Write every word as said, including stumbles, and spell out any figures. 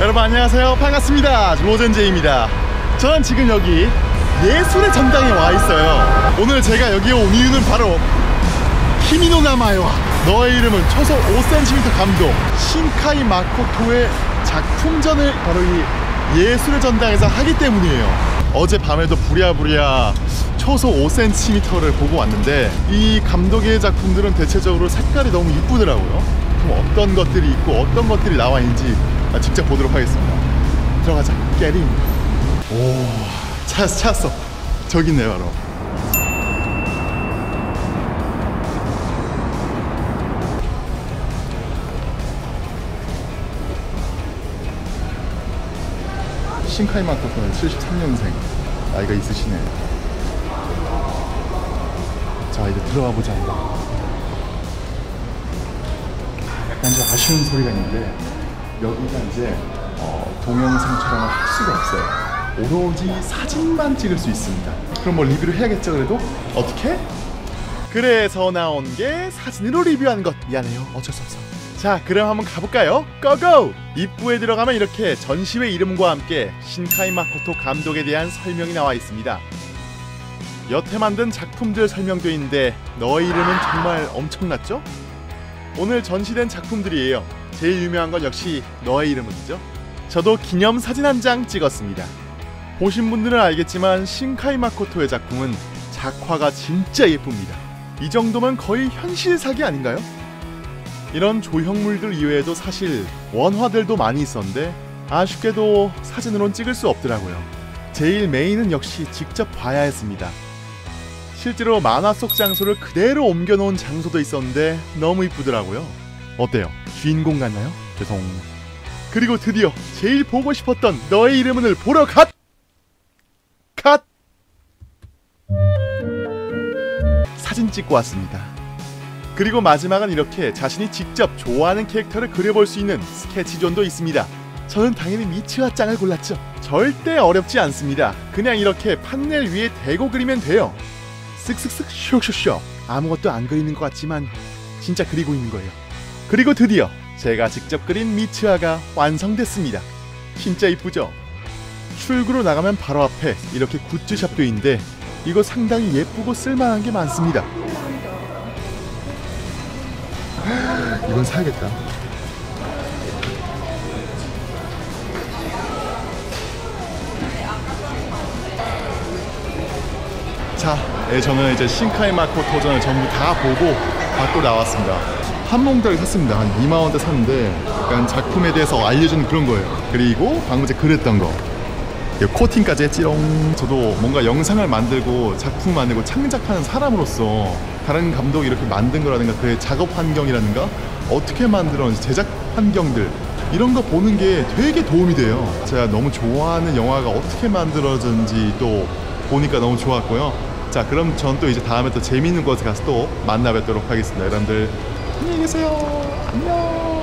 여러분 안녕하세요, 반갑습니다. 로젠제이입니다. 저는 지금 여기 예술의 전당에 와 있어요. 오늘 제가 여기에 온 이유는 바로 키미노나마에와 너의 이름은 초속 오 센티미터 감독 신카이 마코토의 작품전을 바로 이 예술의 전당에서 하기 때문이에요. 어젯밤에도 부랴부랴 초속 오 센티미터를 보고 왔는데 이 감독의 작품들은 대체적으로 색깔이 너무 이쁘더라고요. 그럼 어떤 것들이 있고 어떤 것들이 나와 있는지 직접 보도록 하겠습니다. 들어가자. 깨림. 오, 찾았어, 찾았어. 저기 있네요, 바로. 신카이 마코토는 칠십삼 년생. 나이가 있으시네. 자, 이제 들어가 보자. 약간 좀 아쉬운 소리가 있는데 여기가 이제 어, 동영상 촬영을 할 수가 없어요. 오로지 사진만 찍을 수 있습니다. 그럼 뭐 리뷰를 해야겠죠. 그래도 어떻게? 그래서 나온 게 사진으로 리뷰한 것. 미안해요, 어쩔 수 없어. 자, 그럼 한번 가볼까요? 고고! 입구에 들어가면 이렇게 전시회 이름과 함께 신카이 마코토 감독에 대한 설명이 나와 있습니다. 여태 만든 작품들 설명도 있는데 너의 이름은 정말 엄청났죠? 오늘 전시된 작품들이에요. 제일 유명한 건 역시 너의 이름은이죠. 저도 기념사진 한 장 찍었습니다. 보신 분들은 알겠지만 신카이 마코토의 작품은 작화가 진짜 예쁩니다. 이 정도면 거의 현실사기 아닌가요? 이런 조형물들 이외에도 사실 원화들도 많이 있었는데 아쉽게도 사진으론 찍을 수 없더라고요. 제일 메인은 역시 직접 봐야 했습니다. 실제로 만화 속 장소를 그대로 옮겨놓은 장소도 있었는데 너무 이쁘더라고요. 어때요? 주인공 같나요? 죄송. 그리고 드디어 제일 보고 싶었던 너의 이름을 보러 갓! 갓! 사진 찍고 왔습니다. 그리고 마지막은 이렇게 자신이 직접 좋아하는 캐릭터를 그려볼 수 있는 스케치존도 있습니다. 저는 당연히 미츠와 짱을 골랐죠. 절대 어렵지 않습니다. 그냥 이렇게 판넬 위에 대고 그리면 돼요. 쓱쓱쓱 슉슉슉. 아무것도 안 그리는 것 같지만 진짜 그리고 있는 거예요. 그리고 드디어 제가 직접 그린 미츠아가 완성됐습니다. 진짜 이쁘죠? 출구로 나가면 바로 앞에 이렇게 굿즈샵도 있는데 이거 상당히 예쁘고 쓸만한 게 많습니다. 이건 사야겠다. 자, 네, 저는 이제 신카이 마코토전을 전부 다 보고 밖으로 나왔습니다. 한 몽다를 샀습니다. 한 이만 원대 샀는데 약간 작품에 대해서 알려주는 그런 거예요. 그리고 방금 제가 그렸던 거 코팅까지 했지롱. 저도 뭔가 영상을 만들고 작품 만들고 창작하는 사람으로서 다른 감독이 이렇게 만든 거라든가 그의 작업 환경이라든가 어떻게 만들었는지 제작 환경들 이런 거 보는 게 되게 도움이 돼요. 제가 너무 좋아하는 영화가 어떻게 만들어졌는지 또 보니까 너무 좋았고요. 자, 그럼 전 또 이제 다음에 또 재미있는 곳에 가서 또 만나 뵙도록 하겠습니다. 여러분들 안녕히 계세요. 안녕.